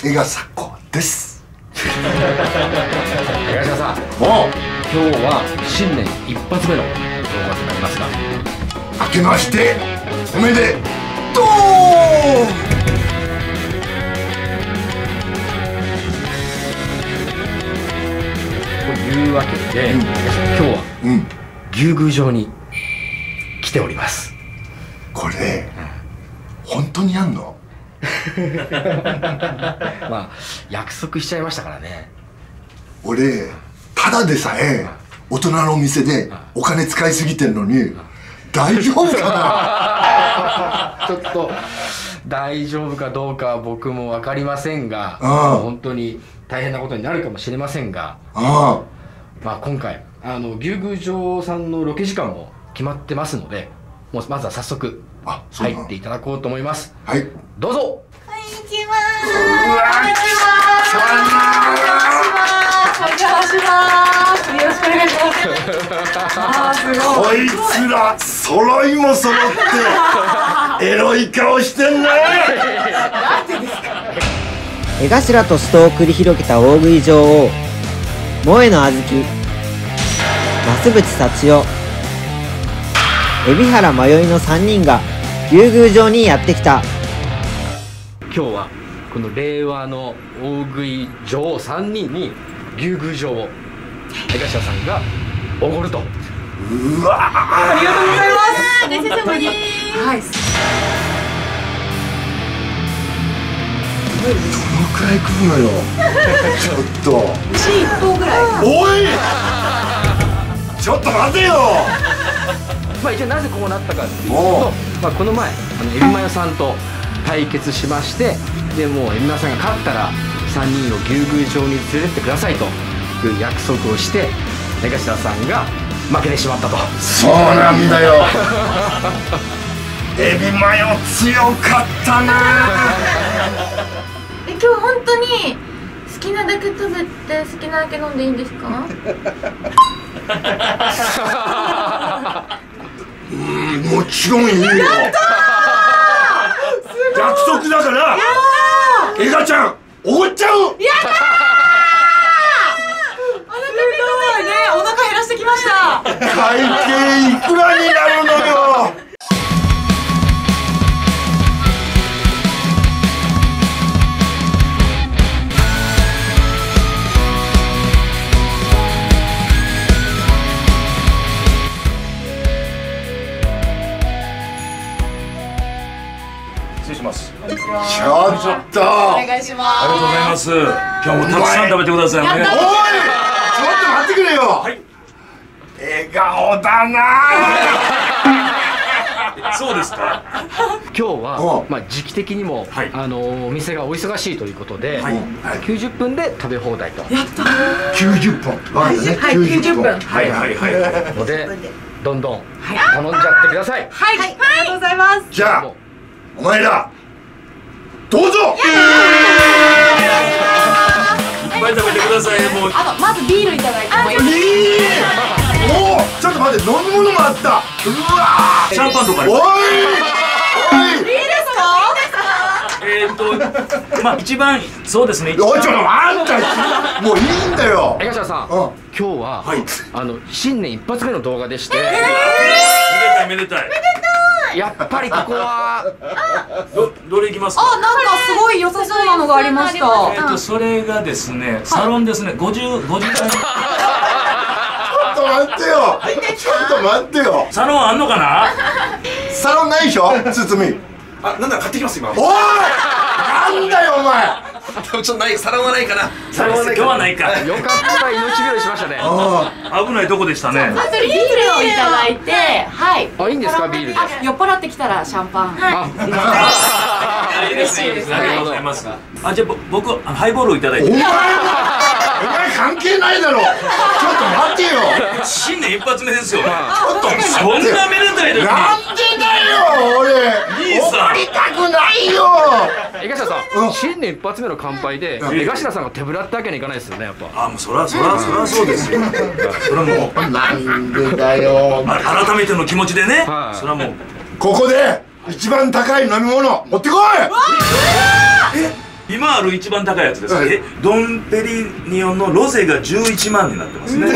江頭子です。江頭さん、もう今日は新年一発目の動画となりますが、明けましておめでとう。というわけで、今日は牛宮城に来ております。これ、本当にやんの？まあ約束しちゃいましたからね。俺ただでさえ大人のお店でお金使いすぎてんのに大丈夫かな。ちょっと大丈夫かどうかは僕も分かりませんが、本当に大変なことになるかもしれませんが、まあ、今回牛宮城さんのロケ時間も決まってますので、もうまずは早速入っていただこうと思います。はい、どうぞ。こんにちは。こんにちは。お邪魔します。よろしくお願いします。こいつら揃いも揃ってエロい顔してんね。なんでですか。江頭と死闘を繰り広げた大食い女王、萌えのあずき、増渕幸代、海老原迷いの3人が牛宮城にやってきた。今日はこの令和の大食い女王3人に牛宮城を江頭さんがおごると。うわー、ありがとうございます。ごちそうさまです。どのくらい食うのよ。ちょっと牛1頭ぐらい。おい、ちょっと待てよ。まあ一応なぜこうなったかっていうと、まあ、この前エビマヨさんと対決しまして、でもうエビマヨさんが勝ったら3人を牛宮城に連れてってくださいという約束をして、江頭さんが負けてしまったと。そうなんだよ。エビマヨ強かったな。今日本当に好きなだけ食べて好きなだけ飲んでいいんですか？もちろんいいよ。やったー。約束だから。エガちゃんおごっちゃう。やったー。お腹すごいね。お腹減らしてきました。会計いくらになるのよ。ちょっとお願いします。ありがとうございます。今日もたくさん食べてくださいね。おい、ちょっと待ってくれよ。はい、笑顔だな。そうですか。今日はまあ時期的にもお店がお忙しいということで、90分で食べ放題と。やった。90分。はい、90分。はいはいはい。のでどんどん頼んじゃってください。はい、ありがとうございます。じゃあお前ら。どうぞ。いっぱい食べてください。もうまずビールいただいてもいい？おお、ちょっと待って、飲み物もあった。うわ、シャンパンとか。おいおい、いいですか？まあ一番そうですね。おい、ちょっとあんたもういいんだよ。江頭さん、今日は新年一発目の動画でして、めでたいめでたい。やっぱりここはどれいきますか？あ、なんかすごい良さそうなのがありました。それがですね、サロンですね。50代。ちょっと待ってよ、ちょっと待ってよ。サロンあんのかな？サロンないでしょ、堤。あ、なんだ、買ってきます、今。おい、なんだよお前。ちょっとない、サロンはないかな。サロンはないか。今日はないか。よかった、命拾いしましたね。危ないとこでしたね。まずビールをいただいて、はい。あ、いいんですか、ビールで。酔っ払ってきたらシャンパン。はい。嬉しいです。ありがとうございます。あ、じゃあ僕ハイボールをいただいて。お前関係ないだろ。ちょっと待てよ。新年一発目ですよ。ちょっとそんなめでたい時に。なんでだよ、俺。兄さん。怒りたくないよ。江頭さん、新年一発目の乾杯で江頭さんが手ぶらってわけにいかないですよね、やっぱ。あ、もうそらそうですよ。それもうなんでだよ。改めての気持ちでね。それはもうここで一番高い飲み物持ってこい。え、今ある一番高いやつです。え、ドンペリニオンのロゼが11万になってますね。あ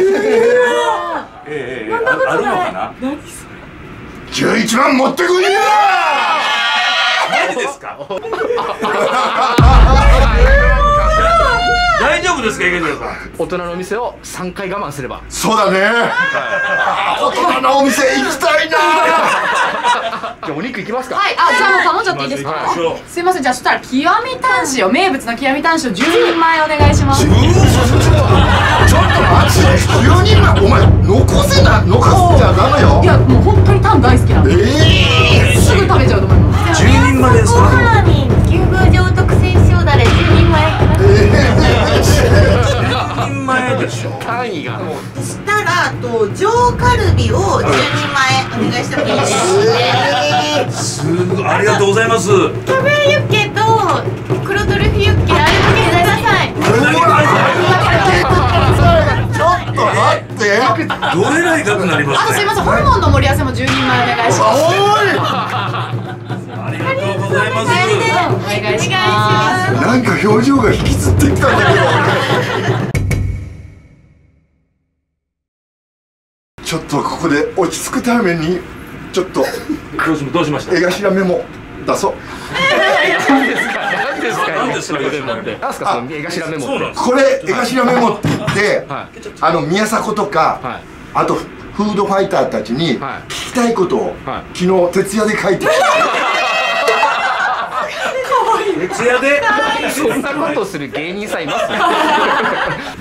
るのかな。11万持ってこいよ。何ですか。大丈夫ですか、池田さん。大人のお店を3回我慢すれば。そうだね。大人のお店行きたいな。じゃあお肉行きますか。はい。あ、じゃあもう頼んじゃっていいですか。すいません。じゃあそしたら極みタン塩、名物の極みタン塩10人前お願いします。ちょっと待って。10人前、お前残すじゃダメよ。いやもう本当にタン大好きなんで。すぐ食べちゃうと思います。10人前ですか。牛宮城特製塩だれ10人前。10人前でしょ。単位が。したらと上カルビを10人前お願いしてもいいですか。すごい、ありがとうございます。キャベユッケと黒トリュフユッケあれだけください。ちょっと待って。どれらい額になりますか。あとすみません、ホルモンの盛り合わせも10人前お願いします。ありがとうございます。お願いします。なんか表情が引きずってきたんだけど。ちょっとここで落ち着くためにちょっとどうしました。江頭メモ出そう。これ江頭メモって言って、宮迫とかあとフードファイターたちに聞きたいことを昨日徹夜で書いてきた。徹夜でそんなことする芸人さんいます。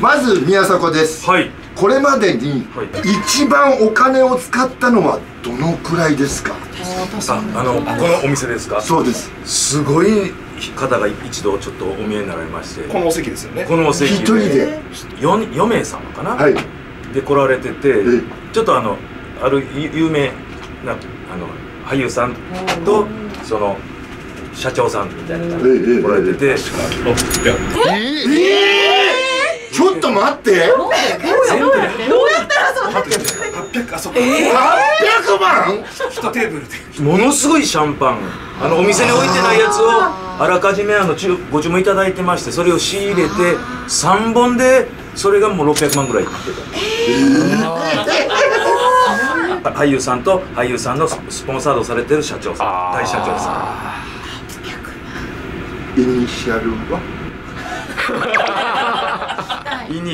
まず宮迫です。これまでに一番お金を使ったのはどのくらいですか。このお店ですか。そうです。すごい方が一度ちょっとお見えになられまして、このお席ですよね。このお席一人で4名様かなで来られてて、ちょっとある有名な俳優さんとその社長さんみたいな感じで来られてて、ちょっと待って、どうやったらそうなってんの。800万1テーブルでものすごいシャンパン、お店に置いてないやつをあらかじめご注文いただいてまして、それを仕入れて3本でそれがもう600万ぐらいいってた。俳優さんと俳優さんのスポンサードされてる社長さん、大社長さん。イニ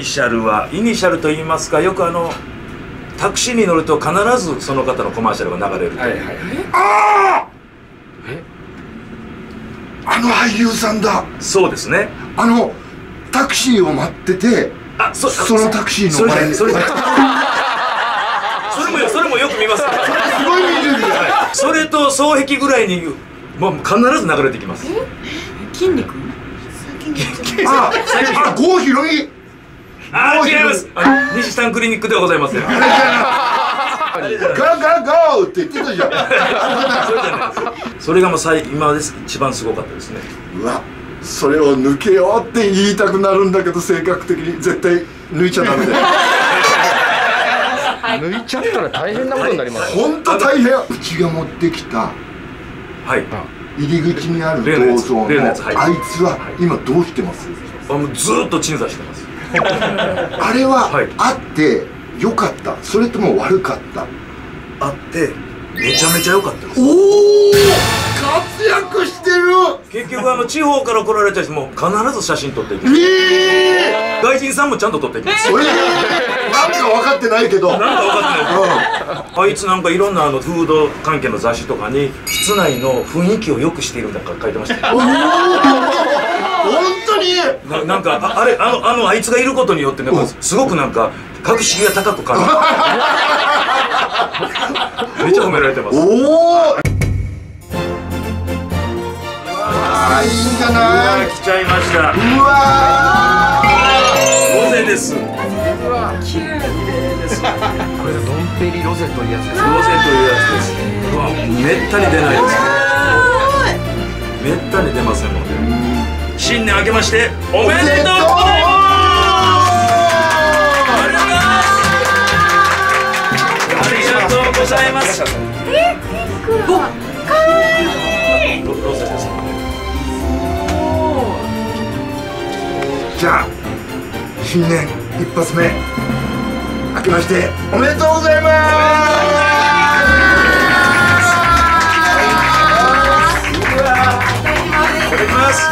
シャルと言いますか、よくタクシーに乗ると必ずその方のコマーシャルが流れる。ああ、あの俳優さんだ。そうですね。タクシーを待ってて、そのタクシーの前にそれもよく見ます。すごい見るんじゃない。それと双璧ぐらいにもう必ず流れてきます。筋肉。あ、郷ひろみ。あ、違います。西さんクリニックではございません。ゴーって言ってたじゃん。それがもう今です一番すごかったですね。うわ、それを抜けようって言いたくなるんだけど、性格的に絶対抜いちゃダメだよ。抜いちゃったら大変なことになります。本当大変。うちが持ってきた。はい。入り口にある銅像のあいつは今どうしてます。ずーっと鎮座してます。あれはあってよかった、それとも悪かった。あってめちゃめちゃよかったです。おお、活躍してる。結局地方から来られた人も必ず写真撮っていきます。外人さんもちゃんと撮っていきます。なんか分かってないけど、あいつなんかいろんなフード関係の雑誌とかに室内の雰囲気を良くしているんだから書いてました。本当に。なんかあいつがいることによってすごくなんか格式が高く感じる。めっちゃ褒められてます。おお。あ、いいんじゃない。来ちゃいました。うわ。ロゼです。綺麗です。これドンペリロゼというやつです。ロゼというやつです。わ、めったに出ないです。めったに出ませんので。新年明けましておめでとうございます。ありがとうございます。え、ピンク。可愛い。ロゼです。じゃあ新年一発目明けましておめでとうございます。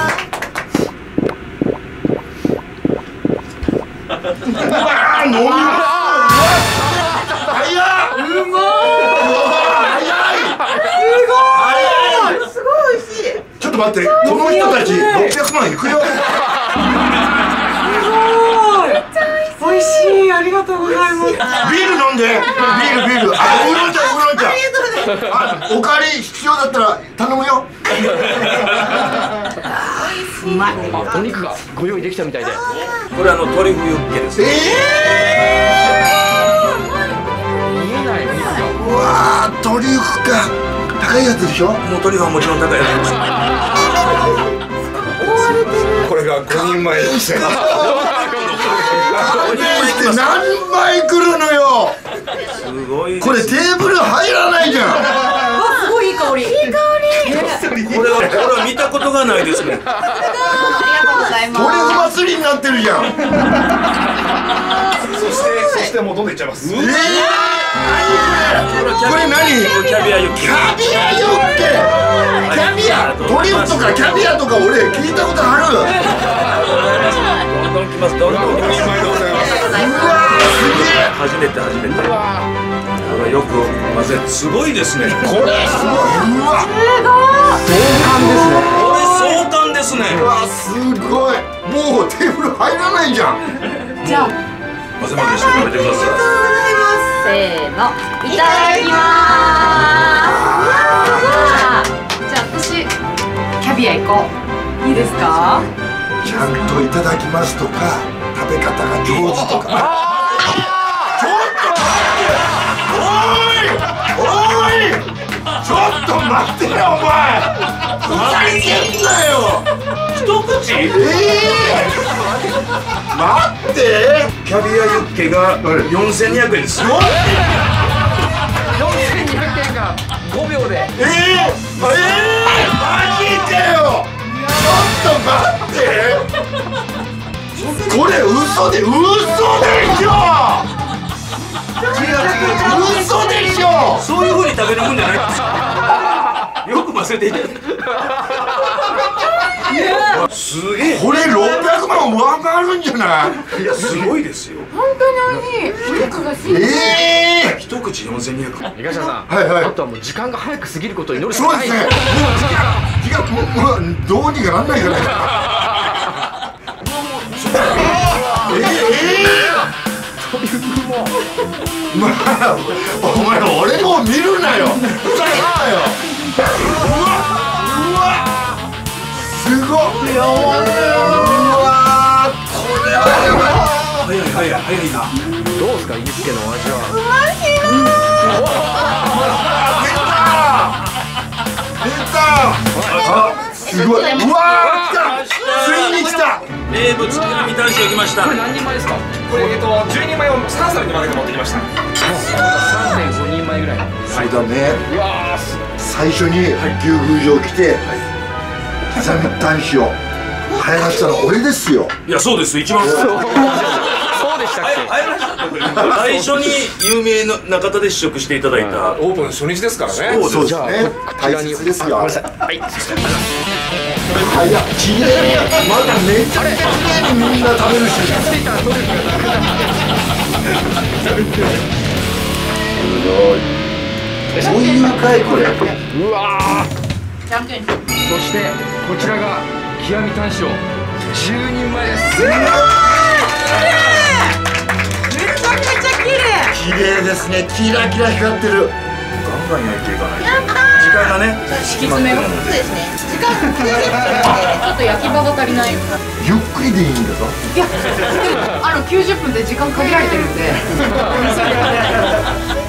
待って、この人たち600万いくよ。すごい。美味しい。ありがとうございます。ビール飲んで。ビール。あ、ウーロン茶。おかわり必要だったら頼むよ。うまい。お肉がご用意できたみたいで。これトリュフユッケです。見えない。うわー、トリュフか。高いやつでしょ。もうトリュフはもちろん高いやつです。これが5人前です。5人前って何枚くるのよ。すごい。これテーブル入らないじゃん。わ、すごいいい香り。いい香り。これは見たことがないですね。トリュフ祭りになってるじゃん。そしてもうどんどんいっちゃいます。これ何？キャビアユッケ。トリュフとかキャビアとか俺聞いたことある。うわー、すげえ。初めて。これよく混ぜて。すごいですね。これすごい。うわ。壮観ですね。これ壮観ですね。うわ、すごい。もうテーブル入らないじゃん。じゃあ混ぜ混ぜして食べてください。せーの、いただきます。じゃあ私キャビア行こう。いいですか？ちゃんといただきますとか食べ方が上手とか。ちょっと待ってよ。おいちょっと待ってよお前。ふざけんなよ。一口？待って。キャビアユッケが4200円です。4200円が5秒で。マジでよ。ちょっと待って。これ嘘でしょ。嘘でしょ。そういう風に食べるもんじゃないですか。よく混ぜていただいて。すげえ。これ600万上回るんじゃない？いや、すごいですよ。本当に美味しい。お肉がすごい。一口4200円。東山さん。はいはい。あとはもう時間が早く過ぎることを祈るしかない。そうですね。時間どうにかなんないじゃないですか。というもう。まあお前俺も見るなよ。ふざけんなよ。すごい。うわー、これは早いな。どうすかユッケのお味は。出た。すごい。うわー、来た。ついに来た。名物テラミ男子が来ました。これ何人前ですか？これ12枚を3皿にまとめて持ってきました。3.5人前ぐらい。そうだね。うわー、最初に牛宮城来て。テラミ男子を流行らしたの俺ですよ。いや、そうです。一番そうでしたっけ。最初に有名な方で試食していただいた。オープン初日ですからね。そうですね。大切ですよ。はい。まだめちゃめちゃ綺麗にみんな食べるし。すごい。どういう回これ。うわ。そしてこちらが極みタン塩10人前です。すごい。めちゃくちゃ綺麗ですね。キラキラ光ってる。ガンガン焼いていかない時間がね、敷き詰めるので時間が切れてきて、あと焼き場が足りない。ゆっくりでいいんだぞ。いや、90分で時間限られてるんで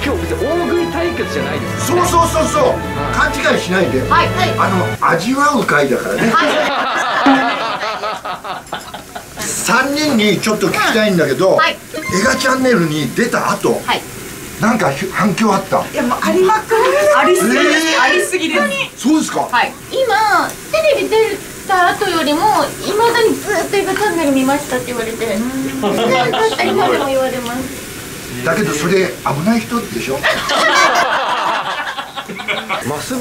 今日別に大食い対決じゃないです。そう勘違いしないで、味わう会だからね。3人にちょっと聞きたいんだけど、エガチャンネルに出た後、なんか反響あった？いや、もうありまくり、ありすぎです。そうですか。今テレビ出るた後よりもいまだにずっと「映画チャンネル見ました」って言われて、今でも言われます。だけどそれ危ない人でしょ。増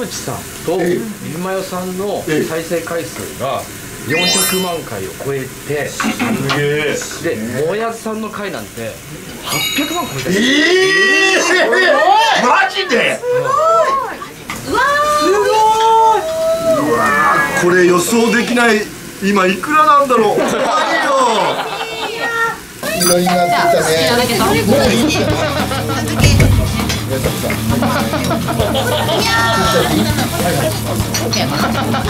渕さんとゆずまよさんの再生回数が400万回を超えて、すげえ。でもやさんの回なんて800万超えた。マジで。すごい。うわー。すごい。うわー、これ予想できない。今いくらなんだろう。怖いよ。いろいろなってきたね。もうなんか、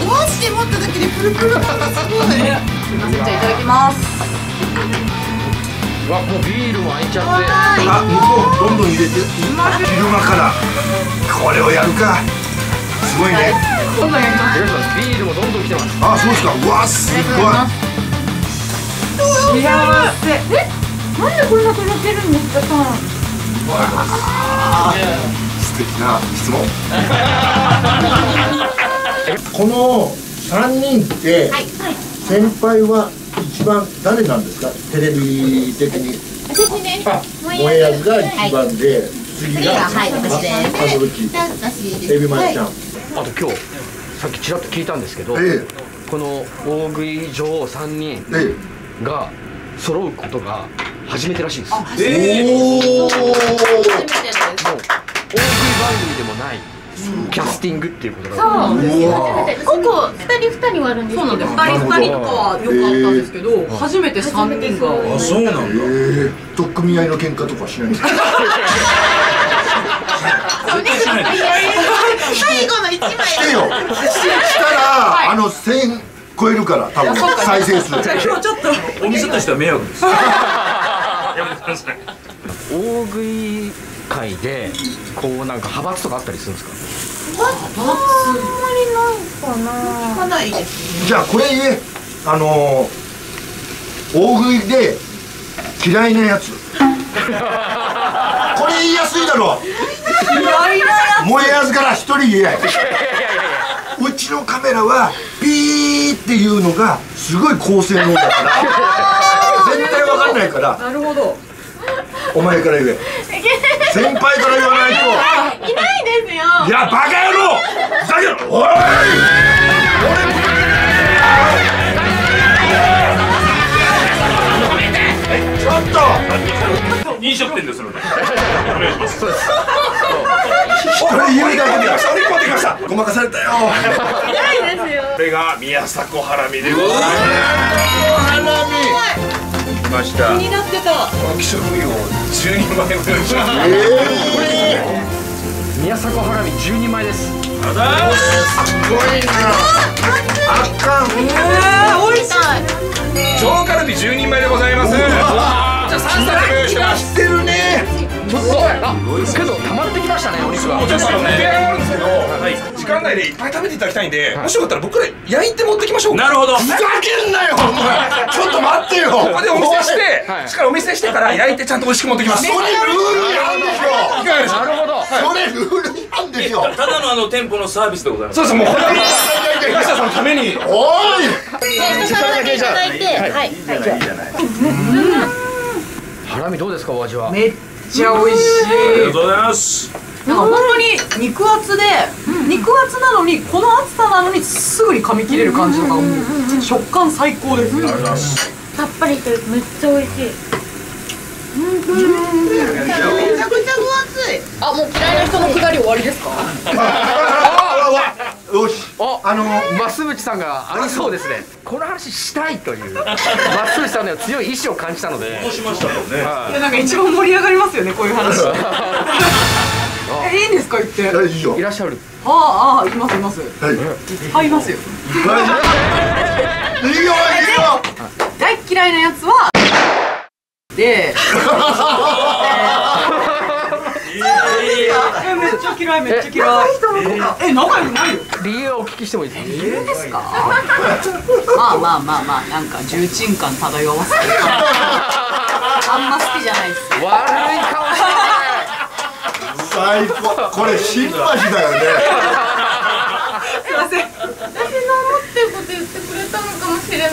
もし持っただけでプルプル感がすごい。じゃあいただきます。わ、もうビールも開いちゃって、あ、向こうどんどん入れて、昼間からこれをやるか、すごいね。今度やります。ビールもどんどん来てます。あ、そうですか。うわ、すごい幸せ。え、なんでこんなとろけるんですか、さん。わー、素敵な質問。この3人って、先輩は一番誰なんですか、テレビ的に。私ね、もえあずが一番で、次が私です。エビマヨちゃん。あと今日さっきちらっと聞いたんですけど、この大食い女王3人が揃うことが初めてらしいです。おお、初めてです。大食い番組でもないキャスティングっていうことだから。そう、ここ2人はあるんですけど、2人とかはよくあったんですけど、初めて3人が。あ、そうなんだ。取っ組み合いの喧嘩とかしないんですか。最後の1枚してよ。したら1000超えるから多分再生数。今日ちょっとお店としては迷惑です。大食い会でこうなんか派閥とかあったりするんですか。派閥あんまりないかな。ないですね。じゃあこれね、大食いで嫌いなやつ。これ言いやすいだろ。もえあずから一人言え。うちのカメラはピーっていうのがすごい高性能だから絶対わかんないから。なるほど。お前から言え。先輩から言わないと。いないですよ。いや、バカ野郎。ふざけろ。おい。ちょっと。飲食店ですので。お願いします。これ言うだけで。ごまかされたよ。いないですよ。これが宮迫ハラミでございます。ハラミ。ました。気になってた。気象費用12枚ぐらいします。宮迫ハラミ12枚です。あざーす。すごいな。あかん。おいしい。上カルビ12枚でございます。じゃあ3冊用意してます。してるね。ちょっと。あ、けど溜まってきましたね。お肉が。ちょっとあるんですけど、時間内でいっぱい食べていただきたいんで、もしよかったら僕ら焼いて持ってきましょう。なるほど。ふざけんなよ。ちょっと待ってよ。ここでお店して、しっかりお店してから焼いてちゃんと美味しく持ってきます。それルールなんですよ。いかがでしょう。なるほど。それルールなんですよ。ただの店舗のサービスでございます。そうです。もうこれは東田さんのために。おい。時間だけいただいて、はい。いいじゃない。いいじゃない。ハラミどうですか、お味は。めっちゃ美味しい。ありがとうございます。なんか本当に肉厚で、肉厚なのにこの厚さなのにすぐに噛み切れる感じとか、食感最高です。さっぱりとめっちゃ美味しい。めちゃくちゃ分厚い。あ、もう嫌いな人のくだり終わりですか。よし。増渕さんがありそうですね。この話したいという増渕さんの強い意志を感じたので。そうしましたもんね。いや、なんか一番盛り上がりますよね、こういう話。いいんですか、言って。いらっしゃる。ああ、いますいます。はい、いますよ。いいよ、大嫌いなやつは。で。めっちゃ嫌い、めっちゃ嫌い。仲良くないよ。理由をお聞きしてもいいですか。理由ですか。まあまあまあまあ、なんか重鎮感漂わせて。あんま好きじゃないです。悪い顔してる。最高。これ新橋だよね。すいません。私なのっていうこと言ってくれたのかもしれない。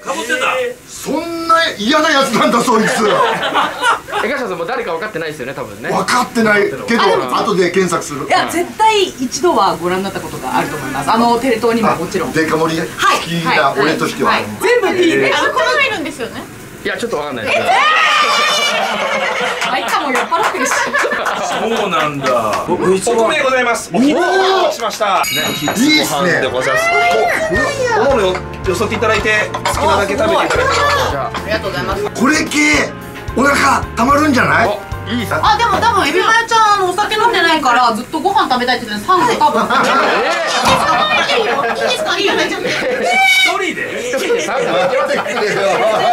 かぶってた。そんな嫌なやつなんだそいつ。江頭さんも誰か分かってないですよね、多分ね。分かってないけど後で検索する。いや絶対一度はご覧になったことがあると思います。テレ東にももちろんデカ盛り好きな俺としては全部 T でこの人いるんですよね。いやちょっと分かんないです。あいつも酔っ払ってるし。そうなんだ。お米でございます。お米をしましたね。いいっすね。お米をよそっていただいて好きなだけ食べていただいて。ありがとうございます。これ系お腹たまるんじゃない？あ、でも多分エビマヨちゃんお酒飲んでないからずっとご飯食べたいって言って3個多分。いいですか？いいですか？一人で？一人で3個。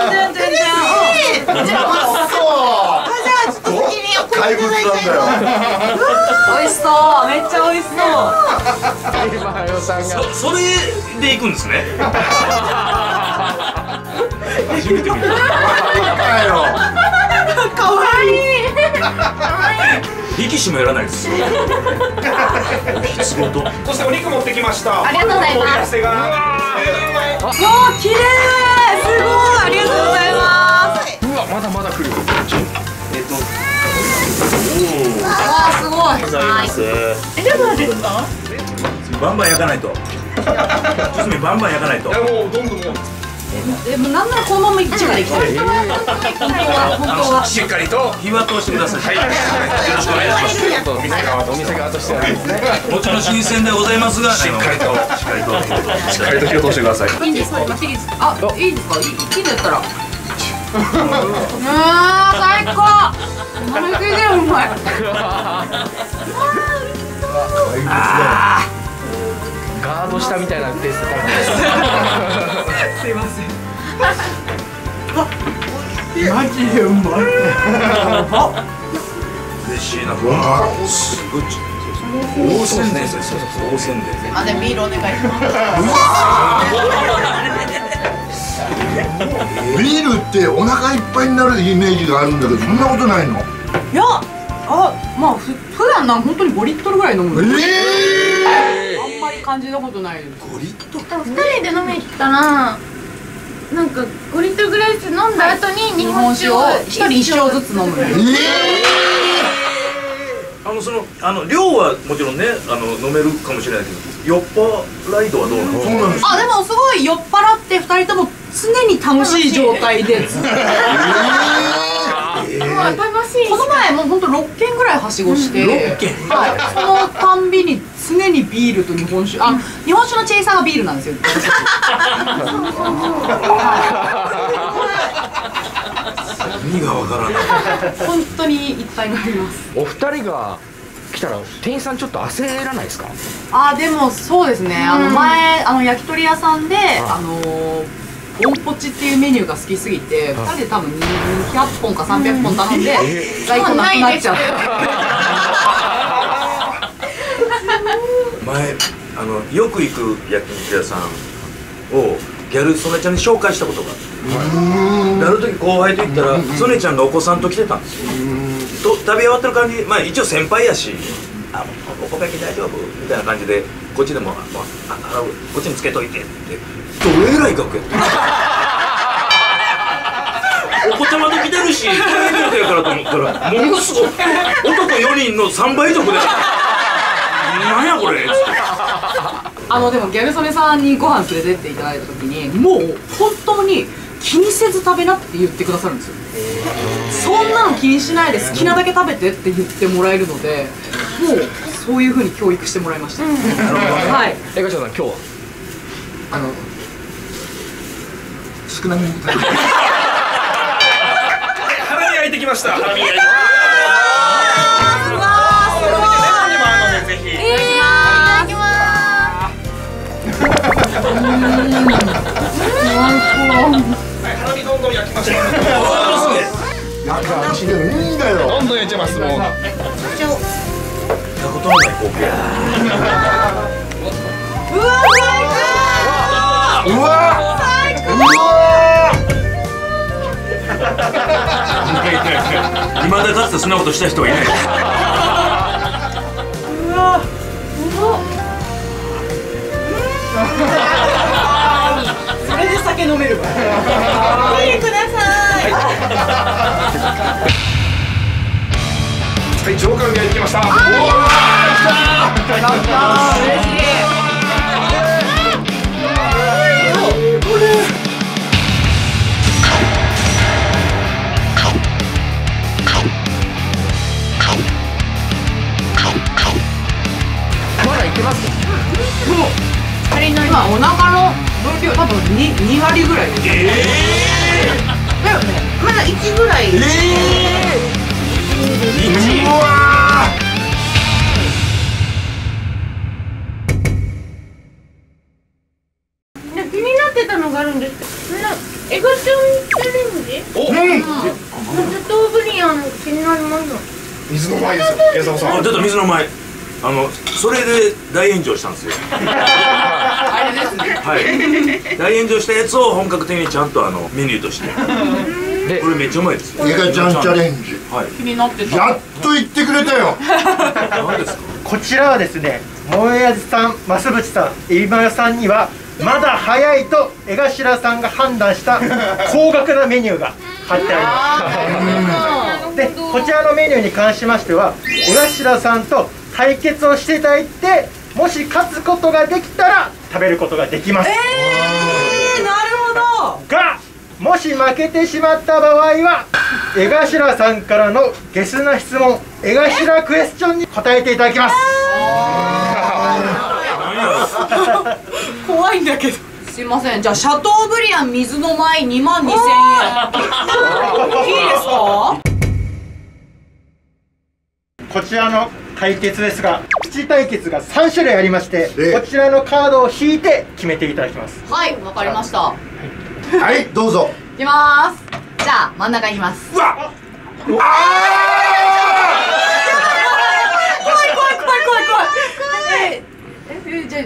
全然。じゃあちょっと先にお米いただいちゃいます。美味しそう。めっちゃ美味しそう。エビマヨさんが。それで行くんですね。初めて見た。かわいい。力士もやらないです。仕事。そしてお肉持ってきました。ありがとうございます。わあ、綺麗。すごい。ありがとうございます。うわ、まだまだ来る。わあ、すごい。ありがとうございます。え、どうなんですか？バンバン焼かないと。娘バンバン焼かないと。もうどんどん。もうなんならこのままいっちゃうからいきたい。しっかりと火は通してください。よろしくお願いします。お店側としてはもちろん新鮮でございますが、しっかりと火を通してください。いいんですか？あ、いいですか？いいんだったら。最高。おいしいね、うまい。ああ。ガードしたみたいなペースで食べてます。すいません。マジでうまい。嬉しいな。わあ、すごい。大せんべいです。大せんべい。あ、でビールお願いします。ビールってお腹いっぱいになるイメージがあるんだけど、そんなことないの？いや、まあ普段な本当に5リットルぐらい飲む。感じたことないです。5リットル。でも2人で飲みに行ったらなんか5リットルぐらいずつ飲んだ後に日本酒を1人1升ずつ飲む。量はもちろんね、飲めるかもしれないけど、酔っ払い度はどうなの？そうなんです。あ、でもすごい酔っ払って2人とも常に楽しい状態で。この前もう本当6軒ぐらいはしごして、はい、そのたんびに常にビールと日本酒、日本酒のチェイサーがビールなんですよ。意味がわからない。本当にいっぱい飲みます。お二人が来たら店員さんちょっと焦らないですか？あ、でもそうですね。前焼き鳥屋さんでボンポチっていうメニューが好きすぎて、2人で多分200本か300本頼んで、在庫なくなっちゃう。前よく行く焼肉屋さんをギャル曽根ちゃんに紹介したことがあって、ある時後輩と行ったら曽根ちゃんがお子さんと来てたんですよ。と食べ終わってる感じ、まあ一応先輩やし、あ、お米焼き大丈夫みたいな感じで、こっちでもこっちにつけといてって。どえらい額やった。お子ちゃまと来てるし、900やからと思ったらものすごい男4人の3倍以上でなんやこれっつって。でもギャル曽根さんにご飯連れてっていただいた時に、もう本当に気にせず食べなって言ってくださるんですよ。そんなの気にしないで好きなだけ食べてって言ってもらえるので、もうそういう風に教育してもらいました。はい。江頭さん今日は少なめに食べて。ハラミ焼いてきました。ハラミ焼いて。わーすごい。いただきます。ハラミどんどん焼きました。なんか味でもいいんだよ。どんどん焼いちゃいますもう。うわー、最高。うわー、最高。いまだかつてそんなことした人はいない。うわー、うまっ。それで酒飲めるわ。ビールください。はい、上官が行きました。おお、来た。嬉しい。今お腹の分量多分2割ぐらいだよね。まだ1ぐらい。うわー、気になってたのがあるんですけど、エグチョンチャレンジ、ストーブリアン気になります。水の前ですよ、矢沢さん。ちょっと水の前、それで大炎上したんですよ。あれですね。はい。大炎上したやつを本格的にちゃんとメニューとして。これめっちゃうまいです。エガちゃんチャレンジ。はい。やっと言ってくれたよ。何ですか。こちらはですね、萌えあずさん、増渕さん、海老マヨさんにはまだ早いと江頭さんが判断した高額なメニューが貼ってあります。で、こちらのメニューに関しましては、江頭さんと対決をしていただいて、もし勝つことができたら食べることができます。なるほど。がもし負けてしまった場合は江頭さんからのゲスな質問、江頭クエスチョンに答えていただきます。怖いんだけど。すいません。じゃあシャトーブリアン水の前22000円。いいですか？こちらの対決ですが、プチ対決が3種類ありまして、こちらのカードを引いて決めていただきます。はい、わかりました。はい、どうぞ。いきます。じゃあ真ん中いきます。うわっ、怖い怖い怖い怖い怖い怖い。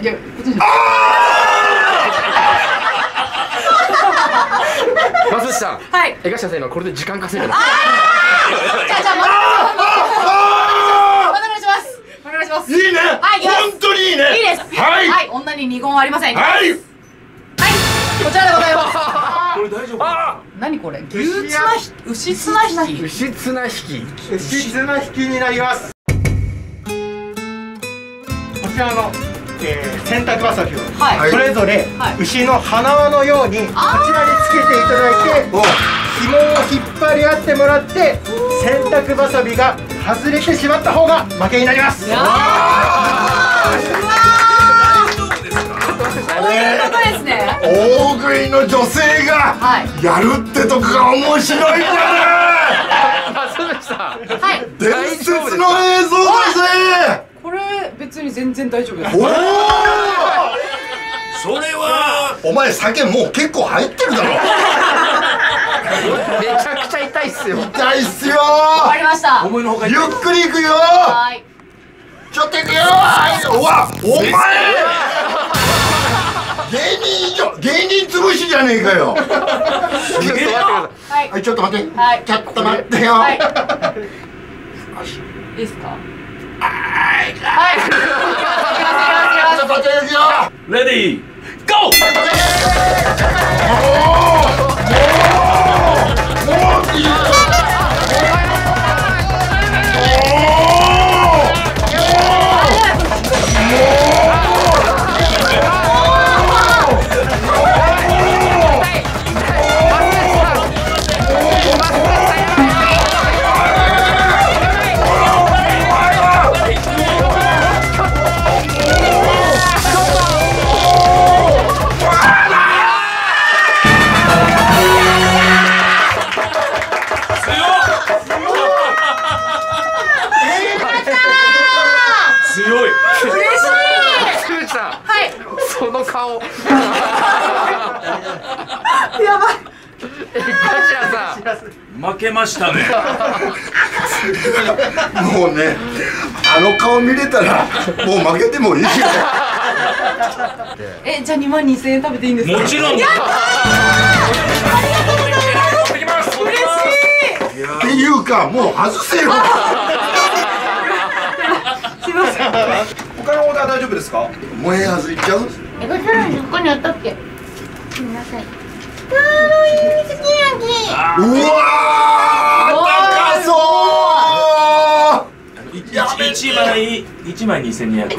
マスシさん、江頭さん今これで時間稼いでます。いいね。本当にいいね。いいです。はい。女に二言はありません。はい。はい。こちらでございます。これ大丈夫？何これ？牛綱引きになります。こちらの洗濯ばさみをそれぞれ牛の鼻輪のようにこちらにつけていただいて、紐を引っ張り合ってもらって、洗濯ばさみが外れてしまった方が負けになります。大食いの女性がやるってとこが面白いんだね。伝説の映像だぜ。これ別に全然大丈夫です。それはお前酒もう結構入ってるだろ。めちゃくちゃ痛いっすよ。痛いっすよ。わかりました。ゆっくりいくよ。ちょっといくよ。うわ、お前。芸人潰しじゃねえかよ。はい、ちょっと待って。ちょっと待ってよ。いいですか。はい。こっちですよ。レディー、ゴー。おお、負けましたね。もうね、顔見れたらもう負けてもいいよ。じゃあ22000円食べていいんですか？もちろん。やったー。ありがとうございます。嬉しい。っていうかもう外せよ。すいません。他のオーダー大丈夫ですか？萌えあずいっちゃう？え、これさらに他にあったっけ。ごめんなさい。サーロインすき焼き。うわー、高そう。1枚2200円。1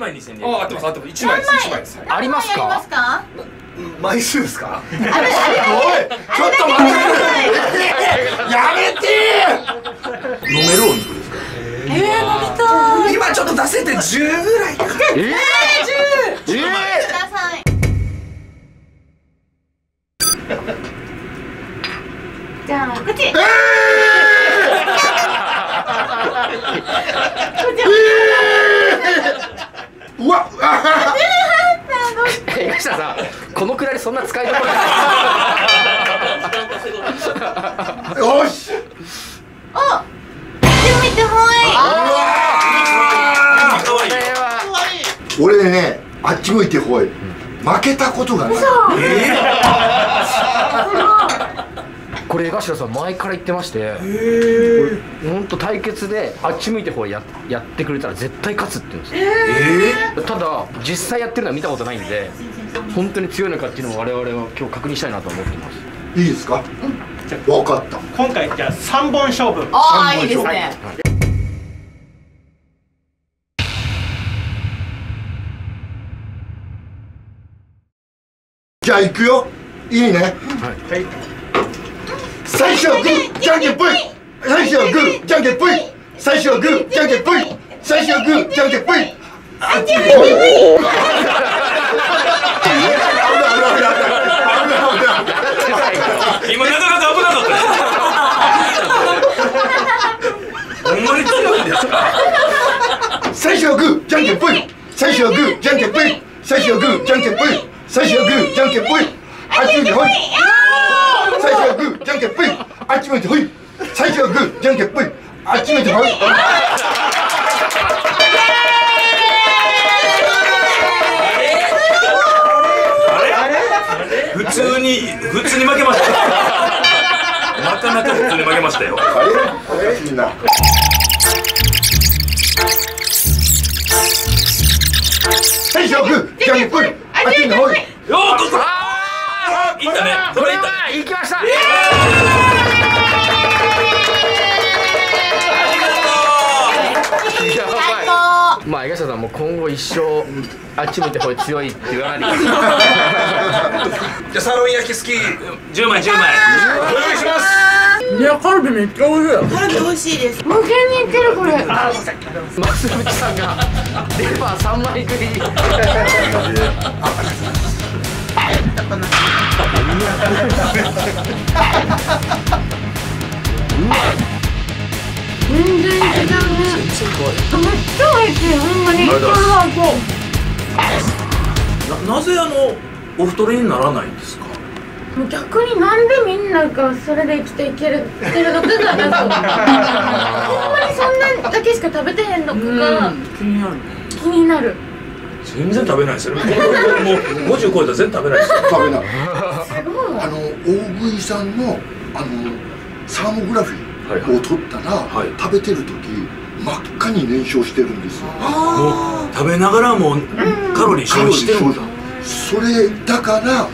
枚2200円。あ、合ってます、合ってます。1枚です。ありますか。枚数ですか。おい、ちょっと待って。やめて。飲めるお肉ですか。飲みたい。今ちょっと出せて10ぐらい。10。じゃあ、こっち。うわっ。東さん、このくらいそんな使いどころない。よし。あ、見てほい。俺ね、あっち向いてほい。負けたことがない。これ江頭さん前から言ってまして、本当対決であっち向いてほう やってくれたら絶対勝つって言うんですよ。ただ実際やってるのは見たことないんで、本当に強いのかっていうのを我々は今日確認したいなと思ってます。いいですか、うん、分かった。今回じゃあ3本勝負。ああ、いいですね、はい。じゃあ行くよ。いいね。はい、最初はグーじゃんけんぽい。最初はグーじゃんけんぽい。最初はグーじゃんけんぽい。最初はグーじゃんけんぽい。あっち向いてほい。今なかなか危なかった。ほんまに強いんですか。最初はグーじゃんけんぽい。最初はグーじゃんけんぽい。最初はグーじゃんけんぽい。最初はグーじゃんけんぽい。あっち向いてほい。最初はグーじゃんけんぽい。あっち向いてほい。最初はグーじゃんけんぽい。あっち向いてほい。普通に負けました。なかなか普通に負けましたよ。あれ、みんな最初はグーじゃんけんぽい。あっち向いてほい。よーっとっと、いったね。これは行きました。ありがとう。まあ江頭さんも今後一生あっち向いてほい強いって言わないで。じゃあサーロイン焼き好き10枚。お願いします。いやカルビめっちゃ美味しい。カルビ美味しいです。無限にいけるこれ。ああ、ますぶちさんがレバー3枚食い。なぜお太りにならないんですか。逆になんでみんながそれで生きていけるのかが謎。ほんまにそんなだけしか食べてへんのかが気になる。気になる。全然食べないですよ。もう50超えたら全然食べないですよ。食べない。大食いさんのサーモグラフィーを撮ったら食べてる時真っ赤に燃焼してるんですよ。もう食べながらもカロリー消費してるんだ。それだから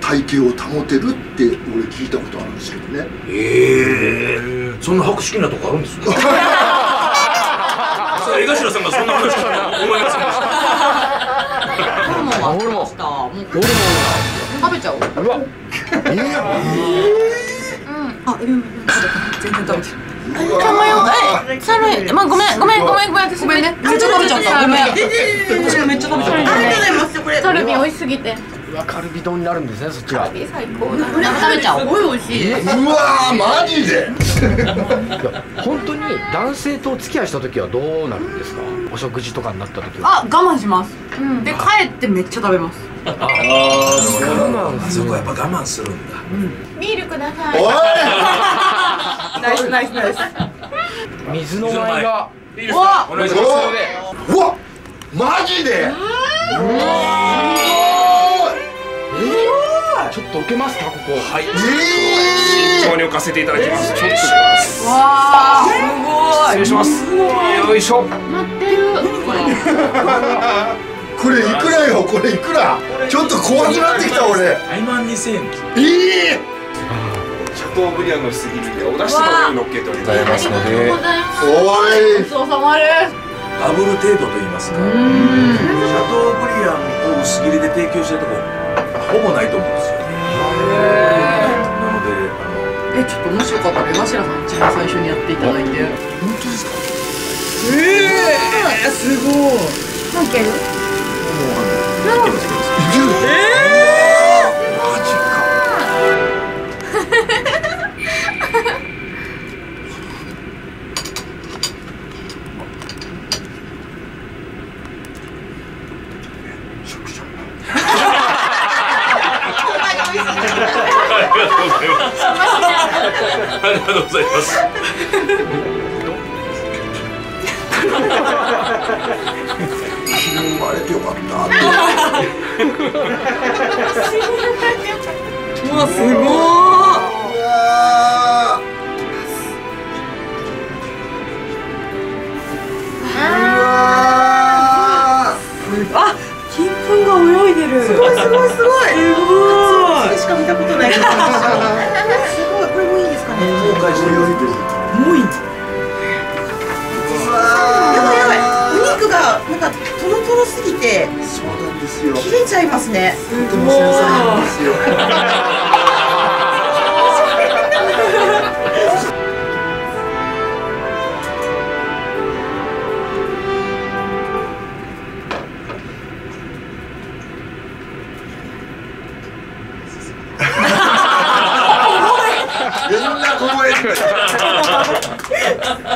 体型を保てるって俺聞いたことあるんですけどね。ええ、そんな博識なとこあるんですね。江頭さんがそんな話したら思いますね。食べちゃおう。うわ。あ、全然食べちゃう。サロイン、まあごめんね。めっちゃ食べちゃった。ごめん。私がめっちゃ食べちゃった。ありがとうございます。これカルビ美味しすぎて。うわ、カルビ丼になるんですね、そっちは。カルビ最高だ。食べちゃおう。すごい美味しい。うわ、マジで。本当に男性とお付き合いした時はどうなるんですか。お食事とかになった時は。あ、我慢します。で帰ってめっちゃ食べます。ああ、そこはやっぱ我慢するんだ。ビールください。おい。ナイス。水の前が。うわ、お願いします。うわ、マジで。ちょっと置けますか、ここ。はい。慎重に置かせていただきます。ちょっとします。わあ、すごい。失礼します。よいしょ。待ってる。何これ。これいくらよ、これいくら。ちょっと怖くなってきた俺。2万2000円。ええ。シャトーブリアンの薄切りでお出汁の上に乗っけておりますので。おい。ごちそうさまです。ダブル程度と言いますか、シャトーブリアンを薄切りで提供してるとこほぼないと思うんですよね。なので、ちょっと面白かったら江頭さん一番最初にやっていただいて。本当ですか？すごい。何件？ありがとうございます。生まれてよかった。うわ、すごい。あ、金粉が泳いでる。すごいすごいすごい。すごい。しか見たことない。もういい。やばいやばい。お肉がなんかトロトロすぎて切れちゃいますね。とても繊細なんですよ。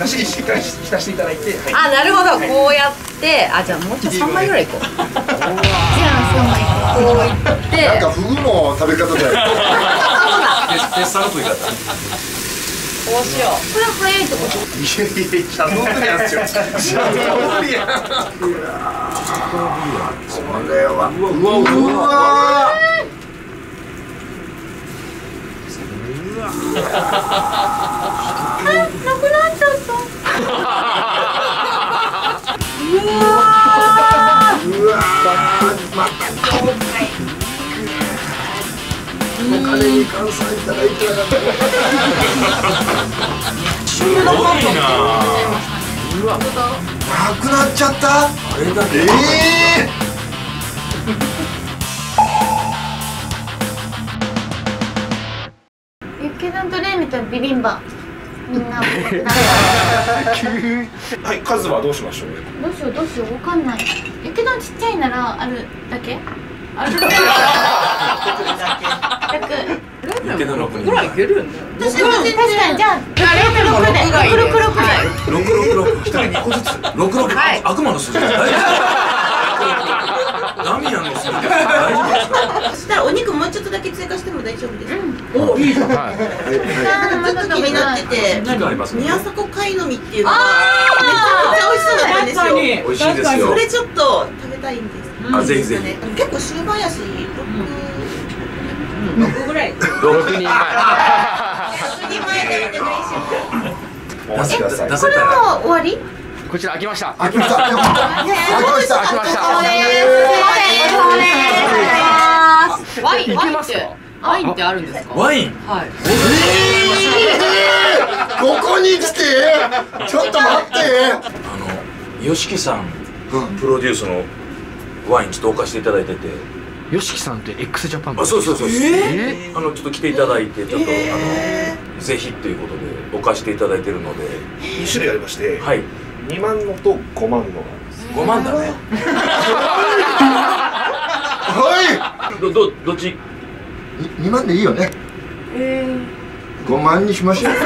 出汁にしっかり浸していただいて、あ、なるほど、こうやって、あ、じゃあもうちょっと3枚ぐらいいこう。じゃあ3枚こういって。なんかフグの食べ方だよ。テスタの食い方。こうしよう。これは早いってこと。いやいや、シャトーブリアンですよ。シャトーブリアン。これは。うわ。うわー、また今回お金に換算いただいてなかった。すごいな。うわ、なくなっちゃった。あれだね。ユッケさんとレイミとビビンバ。みんな。はい、数はどうしましょう。どうしよう、どうしよう、わかんない。やけどちっちゃいなら、あるだけ。あるだけ。やけど6ぐらいいけるんだよ。確かに、じゃあ、6、6、6、6、6、6、6、一人2個ずつ。6、6、悪魔の数字。ダミアンの数字。そしたら、お肉もうちょっとだけ追加しても大丈夫です。お、いいじゃん。ずっと気になってて、宮迫貝の実っていうのがめちゃくちゃ美味しそうだったんですよ。それちょっと食べたいんです。あ、ぜひぜひ。結構シルバーやし、6ぐらい。6人前。6人前でいてもいいし。これはもう終わり？こちら開きました。開きました。開きました。開きました。ワインってあるんですか？ワイン。はい。ここに来て、ちょっと待って。吉木さんプロデュースのワインちょっとお貸していただいてて。吉木さんって X ジャパン。あ、そうそうそう。ちょっと来ていただいて、ちょっとぜひということでお貸していただいてるので。2種類ありまして。はい。2万のと5万の。5万だね。はい。どっち？2万でいいよね。5万にしましょう。いい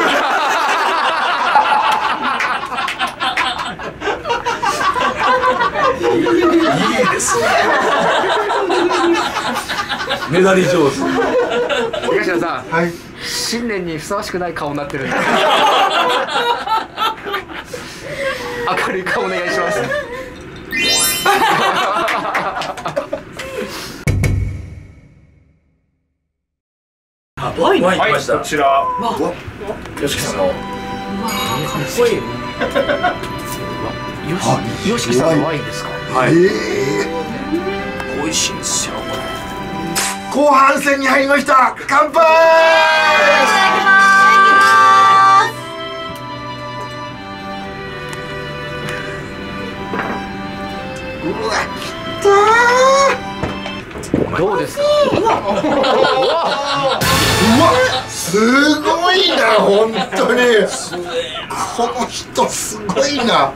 ですね。メダリ上手。江頭さん、はい、新年にふさわしくない顔になってるんで。明るい顔お願いします。ワイン来ました。こちら。吉木さんの。かっこいい。吉木さんのワインですか。はい。美味しいんですよ、これ。後半戦に入りました。乾杯。いただきます。どうですか。すごいな、本当に。この人すごいな。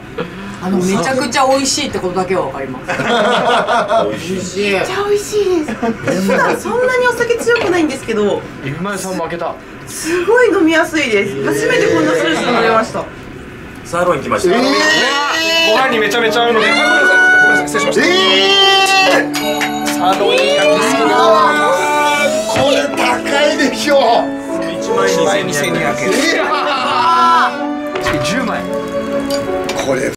めちゃくちゃ美味しいってことだけはわかります。めっちゃ美味しいです。普段そんなにお酒強くないんですけど。エビマヨさん負けた。すごい飲みやすいです。初めてこんなスープ飲めました。サーロイン来ました。ご飯にめちゃめちゃ合うので。失礼しました。サーロイン焼き好きな。これ高いでしょ。1万2200円。10枚。これ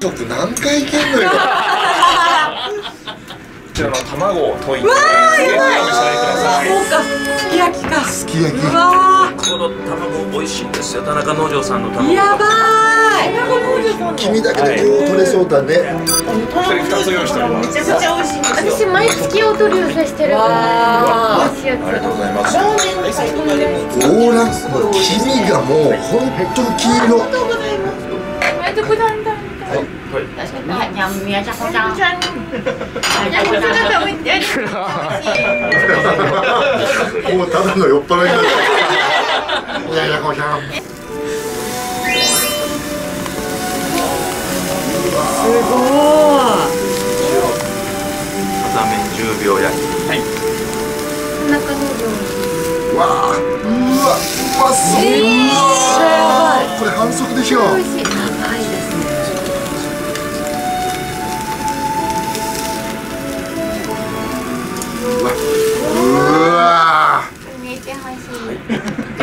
僕何回いけんのよ。こちらの卵を溶いて。わあ、やばい。そうか、すき焼きか。すき焼き。この卵美味しいんですよ。田中農場さんの卵。やばい。君だけでこう取れそうだね。めちゃくちゃ美味しい。私毎月オートリューフェしてる。ありがとうございます。オーラスの黄身がもう本当に黄色。ありがとうございます。もうただの酔っ払いだ。すごい。片面10秒焼き。はい。中の量。わあ、うわ、すごい。これ反則でしょ。美味しい。甘いですね。うわ。寝てほしい。何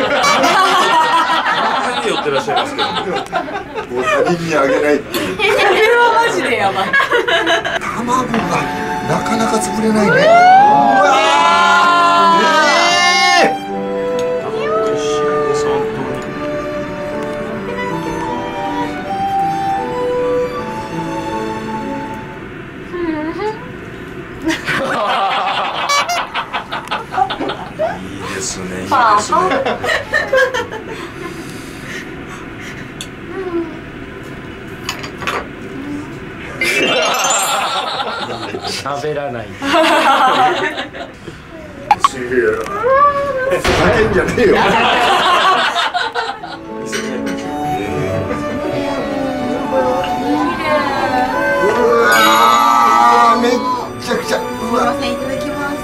寄ってらっしゃいますけど。もう他人にあげないっていう。マジでやばい。卵がなかなか潰れないね。いいですね。いいですね。喋らない。すげえ。叫んじゃねえよ。うわ、めっちゃくちゃ。うわ、いただきます。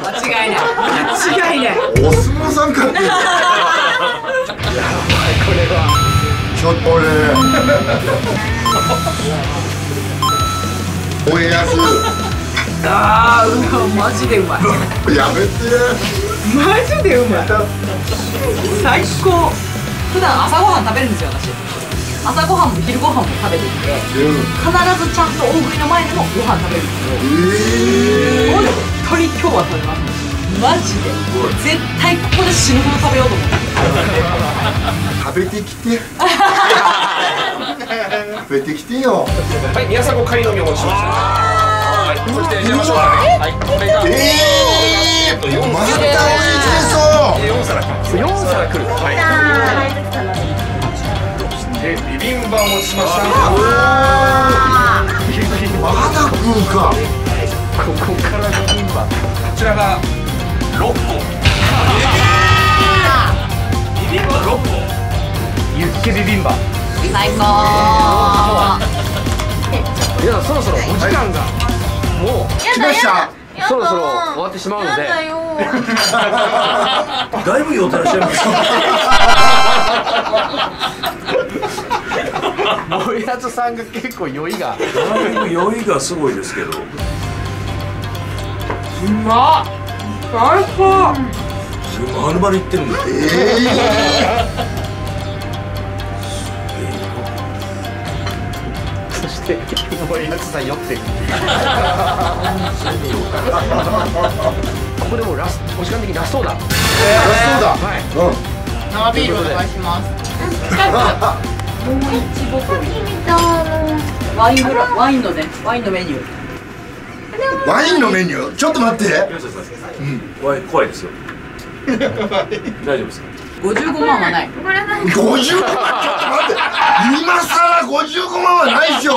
間違いない。お相撲さんかって。やばい、これはちょっと俺おやす。ああ、うわ、マジでうまい。やめて。マジでうまい。最高。普段朝ごはん食べるんですよ、私。朝ごはんも昼ごはんも食べていて、必ずちゃんと大食いの前でもご飯食べるんですよ。本当に今日は食べます。マジで絶対ここで死ぬほど食べようと思って。食べてきて。食べてきてよ。はい、宮迫カニの身をお持ちしました。はい、こちらにしましょう。はい、これが。また美味しそう。4皿来る。はい。ビビンバをお持ちしました。まだ食うか。ここからビビンバ。こちらが。6個。ビビンバ6個。ユッケビビンバ。最高。いや、そろそろお時間が。もう。来ました。そろそろ終わってしまうので。だいぶ酔ってらっしゃいます。もやつさんが結構酔いが。だいぶ酔いがすごいですけど。うまっ。最高。まるまるいってるんだ。そしてもうやつさ酔ってる。ここでもうラスト、お時間的にラストオーダー。ラストオーダー。はい。生ビールお願いします。もう一度ワインのメニュー。ワインのメニュー、ちょっと待って。怖いですよ。大丈夫ですか。55万はない。55万、ちょっと待って。今さら55万はないでしょ。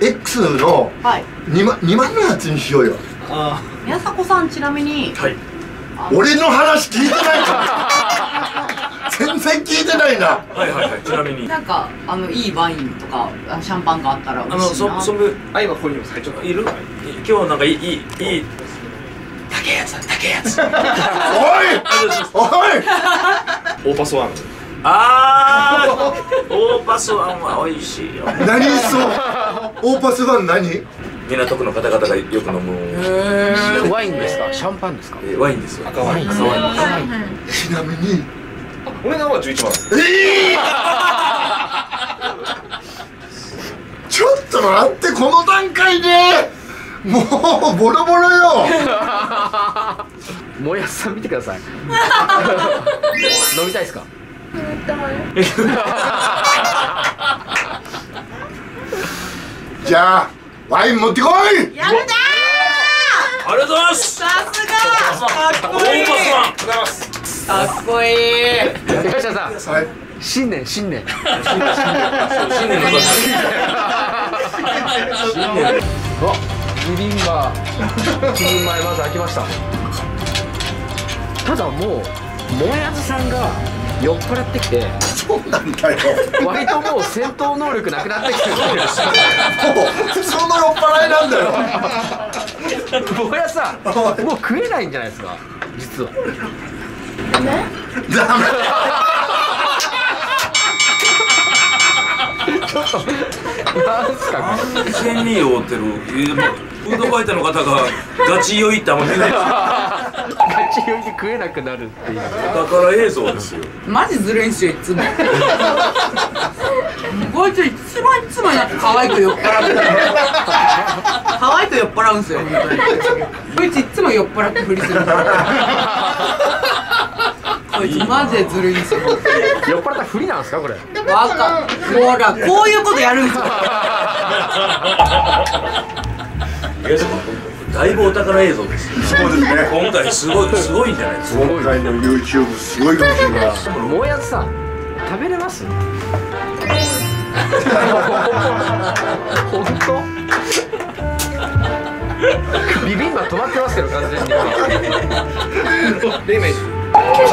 X の2万のやつにしようよ。宮迫さん、ちなみに。俺の話聞いてないか。全然聞いてないな。ちなみに。なんかいいワインとかシャンパンがあったら嬉しいな。あ、今ここにも最初いる。今日なんかいい。高いやつ。おい。オーパスワン。ああ。オーパスワンは美味しいよ。何そう。オーパスワン何？港区の方々がよく飲む。ワインですか？シャンパンですか？ワインですよ。赤ワイン。赤ワイン。ちなみに、お値段は11万。ちょっと待ってこの段階で。もうボロボロよ。もやさん見てください。飲みたいですか？じゃあワイン持ってこい。やったー。ありがとうございます。さすが。かっこいい。かっこいい。高橋さん。新年。ビビンバ1人前まず開きました。ただもうもやずさんが酔っ払ってきて、そうなんだよ、割ともう戦闘能力なくなってきてるんですよ。もうその酔っ払いなんだよ。もやさんもう食えないんじゃないですか実は。ダメ完全に酔ってる。フードファイターの方がガチ酔いってあんまり出ない。ガチ酔いで食えなくなるっていうお宝映像ですよ。マジずるいんすよいつも。こいついつもなんか可愛く酔っ払ってる。可愛く酔っ払うんすよ。こいついつも酔っ払ってふりする。マジでずるいんですよ。酔っ払ったふりなんですかこれ。ほらこういうことやるんですよ。だいぶお宝映像です。そうですね。今回すごいんじゃないですか。今回の YouTube すごいかもしれない。もやずさん食べれます？本当？ビビンバ止まってますけど完全に。レイメン。これ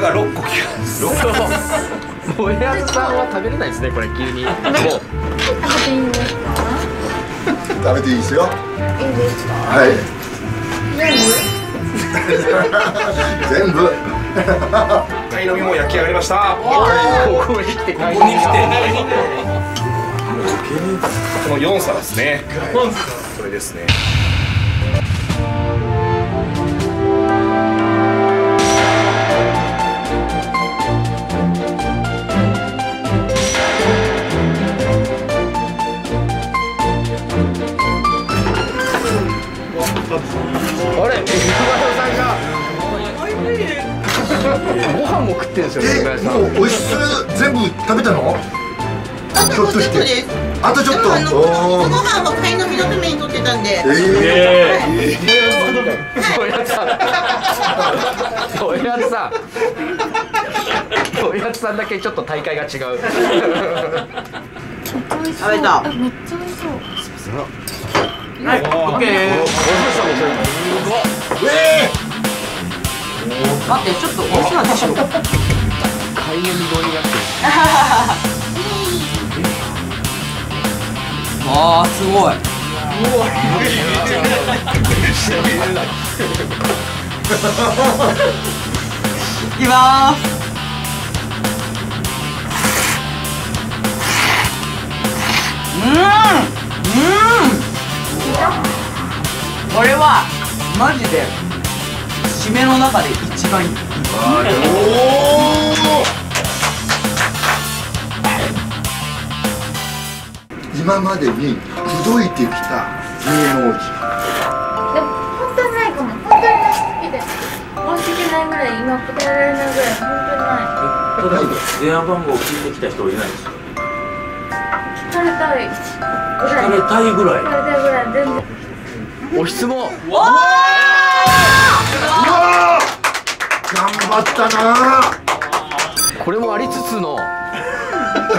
が6個きます。もやずさんは食べれないですね。これ急に。食べていいですよ。いいですか。はい。全部。貝の身も焼き上がりました。ここに来て。この4皿ですね。これですね。あれ、肉丸さんがご飯も食ってるんですよね。もうおひつ全部食べたの？あとちょっとです。あとちょっと。ご飯は貝の身のために取ってたんで。おやつさんだけちょっと大会が違う。食べた。めっちゃ美味しそう。はい、オッケー。待って、ちょっとおいしそうでしょ。開運通りだって。ああ、すごい。いきまーす。これはマジで締めの中で一番いい。おお。今までに口説いてきた名王子。でも本当にないかも。本当にない好きで申し訳ないぐらい、今答えられないぐらい本当にない。電話番号を聞いてきた人はいないですか？聞かれたいぐらい、聞かれたいぐらい、聞かれたいぐらい、全然。お質問。わー！うわー！頑張ったな。これもありつつの。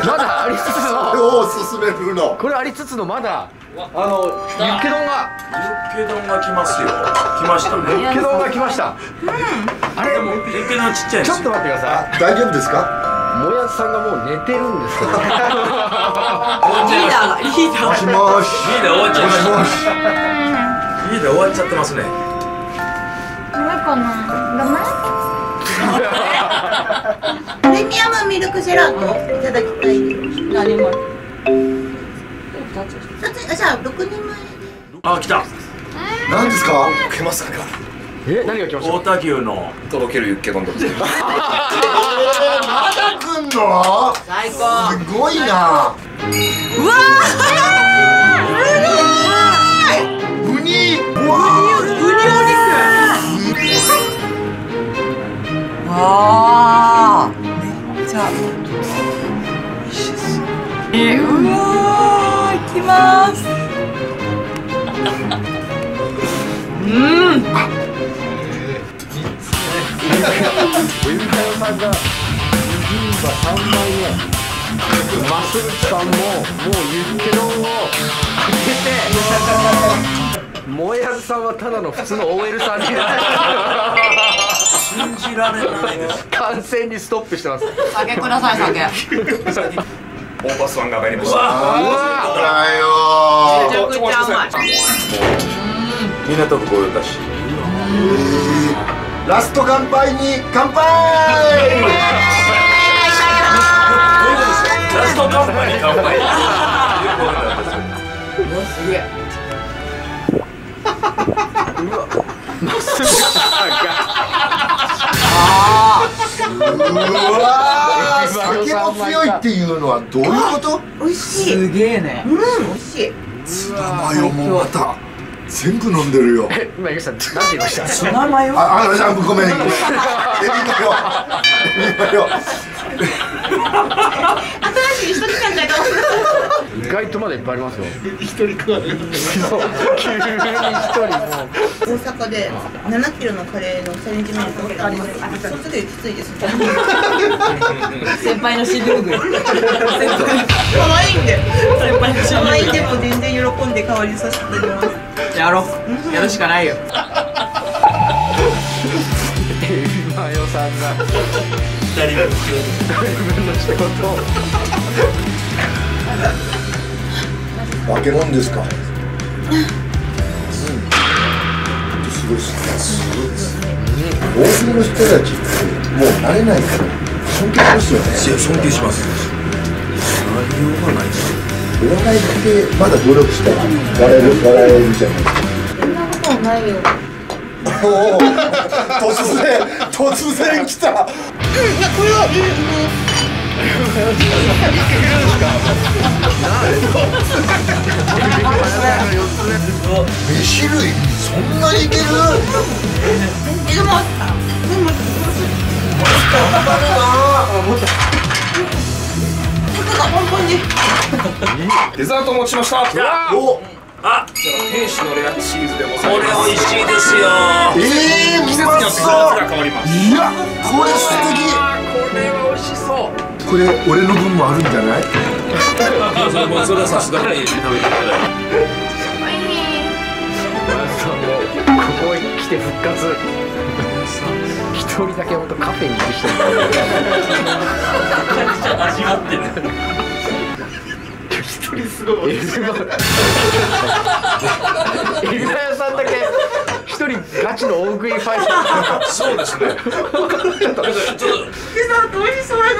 まだありつつの。これありつつのまだユッケ丼が来ますよ。来ましたね。ユッケ丼が来ました。あれでもユッケ丼ちっちゃい。ちょっと待ってください。大丈夫ですか？もやつさんがもう寝てるんですけど。リーダーもしもし。リーダー終わっちゃいました。リーダー終わっちゃってますね。ダメかな。ダメ。プレミアムミルクジェラートいただきたいです。何も。じゃあ6人前。あ、来た。何ですか？来ましたね。え、何が来ました？太田牛のとろけるユッケ丼でございます。まだ来んの？最高。すごいな。うわー。すごい。ウニ。ウニお肉。わー。うわー、きます。うん。マスルさんももうユッケ丼を開けて、もえあずさんはただの普通の OL さんになって信じられないです。完全にストップしてます。酒ください、酒。オーバスワンが上がりました。うわー、めちゃくちゃうまい。港区御用達。ラスト乾杯に乾杯。ラスト乾杯に乾杯。うわ、すげえ。うわ、マスルさんがうわー、酒も強いっていうのはどういうこと？美味しい。すげえね。うん、美味しい。ツナマヨもまた全部飲んでるよ。え、今ゆきさん、何て言いました？ツナマヨ？あ、ごめん。エビマヨ。エビマヨ。新しい一人感じかも。意外とまだいっぱいありますよ。一人食われる。急に一人。大阪で7キロのカレーのチャレンジメニューがあります。そっちできついです。先輩の指導軍。可愛いんで。可愛いでも全然喜んで代わりさせていただきます。やろう。やるしかないよ。今予算が2人の仕事。負けもんですか。すごいですね。多くの人たちってもう慣れないから尊敬しますよね。尊敬します。言わないでまだ努力したら笑えるじゃないですか。そんなことはないよ。おお、突然来た。いや、これは飯類そんなにいける？デザートお持ちしました。あ、天使のレアチーズでございます。これ美味しいですよ。季節によって形が変わります。いや、これ素敵。これは美味しそう。これ俺の分もあるんじゃない？それはさすがに食べてくれない。ここへ来て復活。一人だけ本当カフェにいる人。味わってる。一人すごい。エビマヨさんだけ。一人ガチの大食いファイター。そうですね。ちょっと美味しそうだね。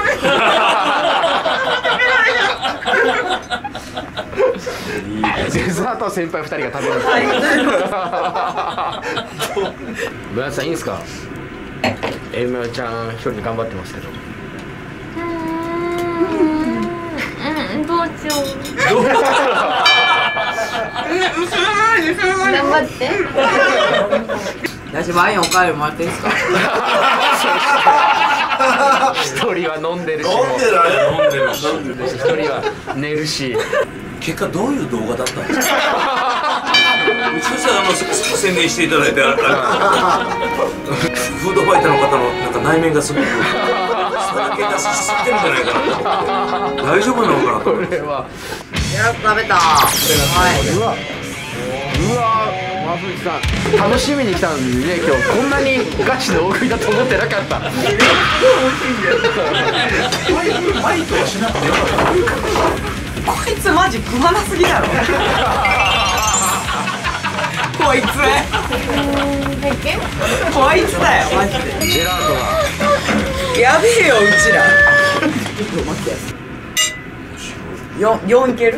デザートは先輩2人が食べる。村田さん、いいですか？エビマヨちゃん一人で頑張ってますけど。道長。頑張って。私ワインおかわりもらっていいですか。一人は飲んでるし、一人は寝るし。結果どういう動画だったんですか。うちとしては宣伝していただいて、フードファイターの方のなんか内面がすごくさらけ出し知ってるんじゃないかなと。大丈夫なのかなと。これはやっと食べた。うわ。楽しみに来たのにね、今日こんなにお菓子の大食いだと思ってなかった。めっちゃ美味しいんだよ。バイトはしなくてよかった。こいつマジくまなすぎだろ。こいつ。こいつだよマジで。ジェラートが。やべえようちら。ちょっと待って。4いける？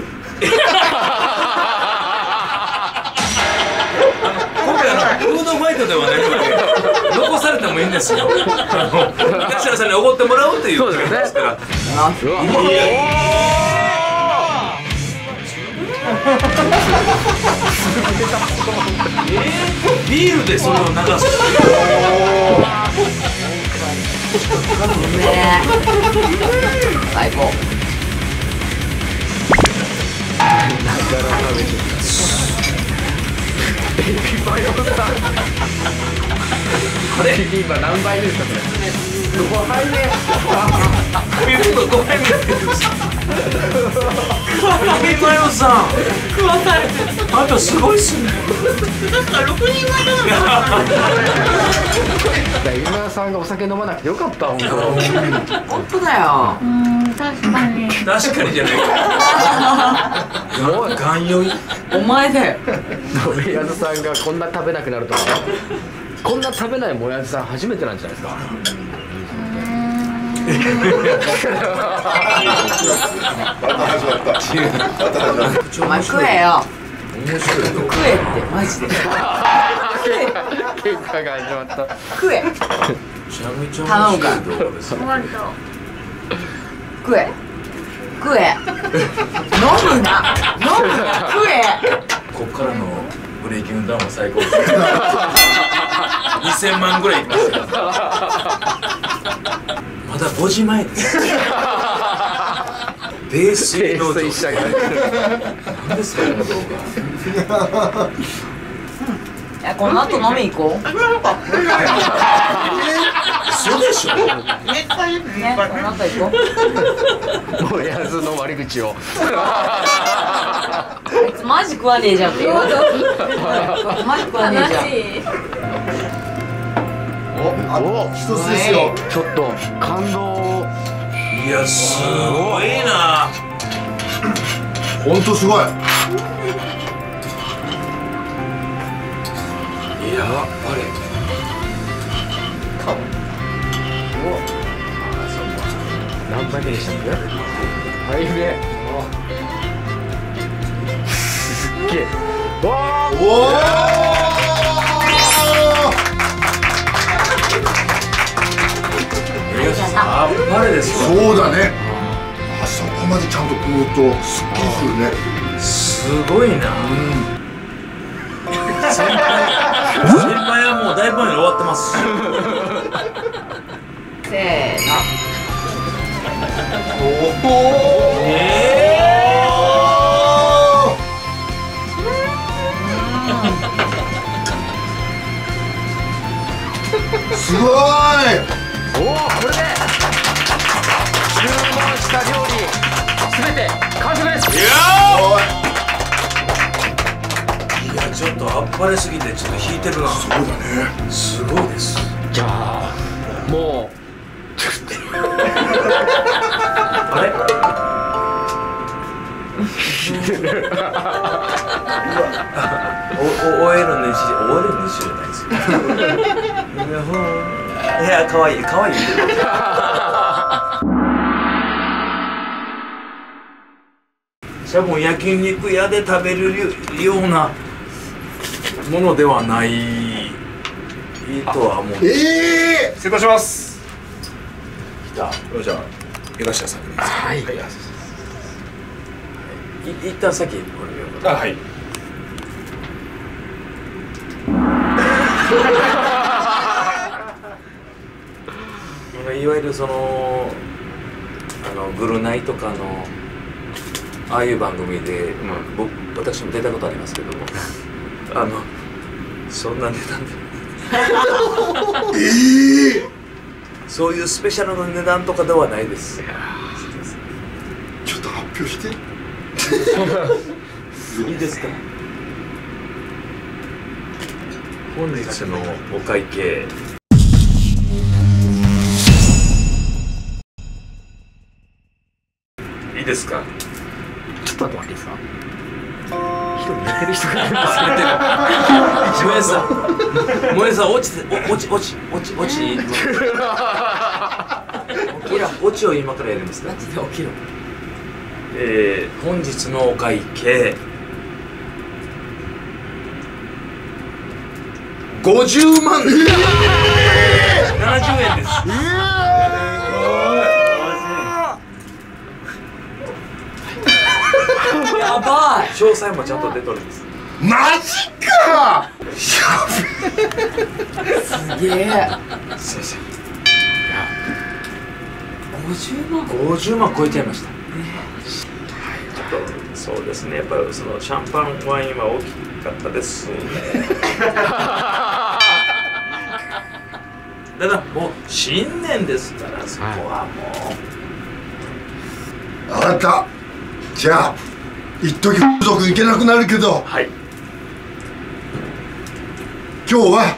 フードファイトではないので残されてもいいんですよ。田代さんにおごってもらうということですから。ビールでそれを流す。最高。これ今何倍ですかこれ。5杯目。5杯目。マヨさん。食わされてる。あとすごいっすね。だから6人前だ。今田さんがお酒飲まなくてよかった本当。本当だよ。確かに。確かにじゃないか。もう眼酔い。お前だよ。もやずさんがこんな食べなくなるとは。こんな食べないもやずさん初めてなんじゃないですか。お前食えよ。食えってマジで。結果が始まった。食え。頼むから。食え。食え。飲むな。飲むな。食え。ここからのブレイキングダウンは最高です。2000万ぐらいいきましたよ。まだ5時前です。泥酔の動画。何ですかこの動画。いやこの後飲み行こう。そうでしょ。めっちゃいいね。この後行こう。もやずの悪口を。あいつマジ食わねえじゃんって言うとマジ食わねえじゃん。おっ一つですよ。ちょっと感動。いやすごいな。ほんとすごい。やっぱり何杯目でしたっけ。はいね。おおあっぱれです。そうだね。あそこまでちゃんと食うとすっきりするね。すごいな。先輩はもうだいぶ前に終わってます。せーの。おおすごい。おお、これで注文した料理すべて完食です。いやちょっとあっぱれすぎてちょっと引いてるな。そうだね。すごいです。じゃあもうあれ。終える主じゃないですよ。いや可愛い可愛い。しかも焼肉屋で食べるようなものではないとは思う。失礼します。来た。じゃあ江頭さん。はい。一旦先これを。あ、はい。いわゆるそのブルナイとかのああいう番組で、私も出たことありますけども、そんなネタでそういうスペシャルの値段とかではないです。ちょっと発表していいですか。本日のお会計いいですか。ちょっと待っていいですか。一人寝てる人がいます。もえさん、もえさん落ち。起きろ、落ちを今からやりますね。起きろ。本日のお会計50万70円です。やばい。詳細もちゃんと出とるんです。マジか。すげえ。そうそう。50万超えちゃいました。そうですね。やっぱりそのシャンパンワインは大きかったですね。ただもう新年ですからそこはもう。あなたじゃあ。一時風俗行けなくなるけど、はい、今日は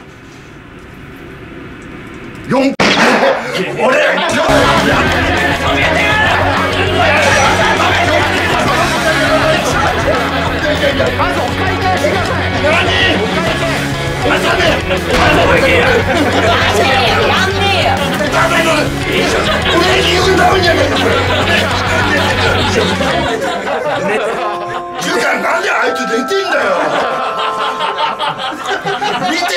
4俺なんであいつ出てんだよ。見て